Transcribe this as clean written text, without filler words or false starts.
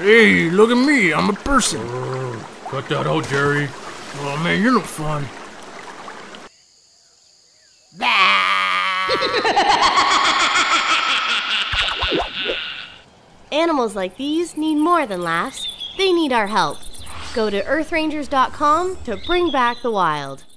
Hey, look at me, I'm a person. Cut that out, Jerry. Oh man, you're no fun. Animals like these need more than laughs. They need our help. Go to earthrangers.com to bring back the wild.